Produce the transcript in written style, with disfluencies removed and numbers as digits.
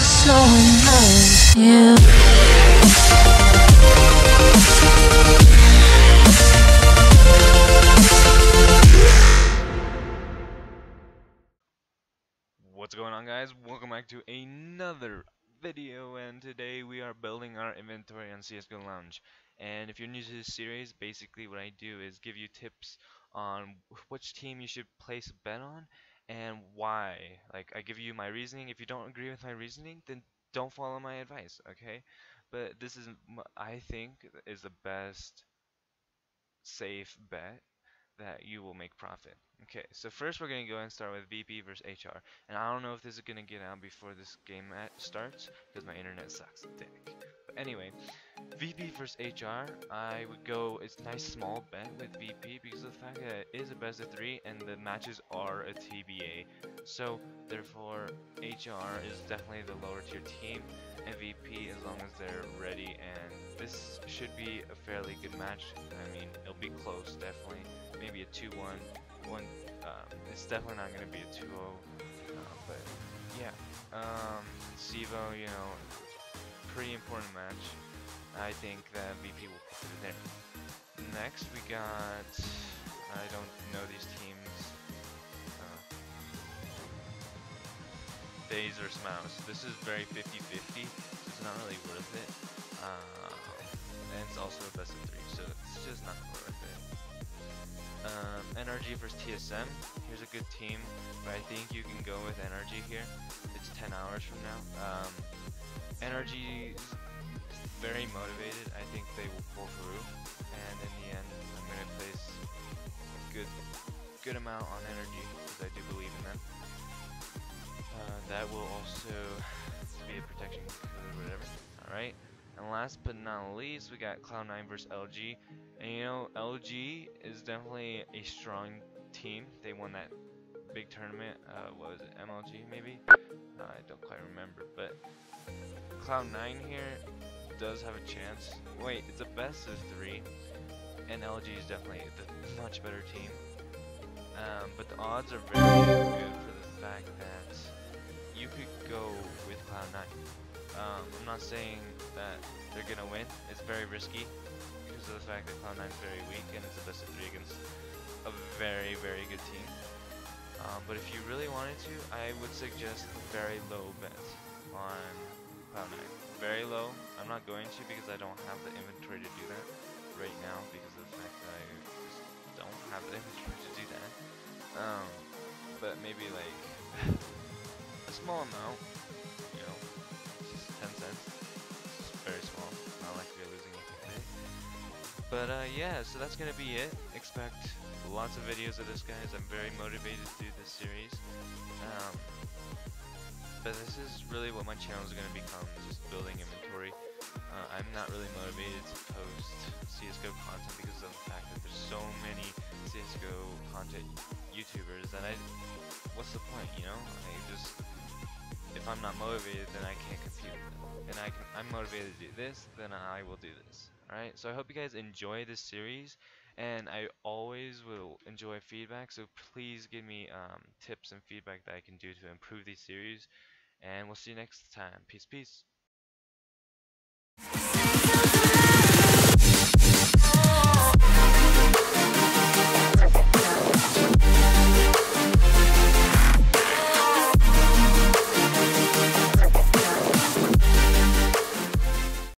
so annoying. What's going on, guys? Welcome back to another video, and today we are building our inventory on CSGO Lounge. And if you're new to this series, basically what I do is give you tips on which team you should place a bet on and why. Like, I give you my reasoning. If you don't agree with my reasoning, then don't follow my advice, okay? But this is, I think, is the best safe bet that you will make profit. Okay, so first we're going to go and start with VP versus HR. And I don't know if this is going to get out before this game starts, because my internet sucks dick. But anyway, VP versus HR, I would go, it's a nice small bet with VP because of the fact that it is a best of 3 and the matches are a TBA. So therefore, HR is definitely the lower tier team, and VP as long as they're ready, and this should be a fairly good match. I mean, it'll be close, definitely. Maybe a 2-1. It's definitely not going to be a 2-0, but yeah. CS:GO, you know, pretty important match. I think that VP will put it there. Next we got, I don't know these teams. Phaser's Smouse. This is very 50-50, so it's not really worth it. And it's also a best of 3, so it's just not worth it. NRG versus TSM. Here's a good team, but I think you can go with NRG here. It's 10 hours from now. NRG is very motivated. I think they will pull through, and in the end, I'm gonna place a good amount on NRG because I do believe in them. That will also be a protection code or whatever. All right. And last but not least, we got Cloud9 versus LG. And you know, LG is definitely a strong team. They won that big tournament. What was it? MLG maybe? I don't quite remember. But Cloud9 here does have a chance. Wait, it's a best of 3, and LG is definitely the much better team. But the odds are very good for the fact that you could go with Cloud9. I'm not saying that they're gonna win. It's very risky because of the fact that Cloud9 is very weak, and it's a best of 3 against a very good team. But if you really wanted to, I would suggest very low bets on Cloud9. Very low. I'm not going to because I don't have the inventory to do that right now because of the fact that I just don't have the inventory to do that. But maybe like a small amount. But yeah, so that's gonna be it. Expect lots of videos of this, guys. I'm very motivated to do this series. But this is really what my channel is gonna become, just building inventory. I'm not really motivated to post CSGO content because of the fact that there's so many CSGO content YouTubers that what's the point, you know? I just, if I'm not motivated, then I can't compete with them. And I'm motivated to do this, then I will do this. Alright, so I hope you guys enjoy this series, and I always will enjoy feedback, so please give me tips and feedback that I can do to improve these series, and we'll see you next time. Peace.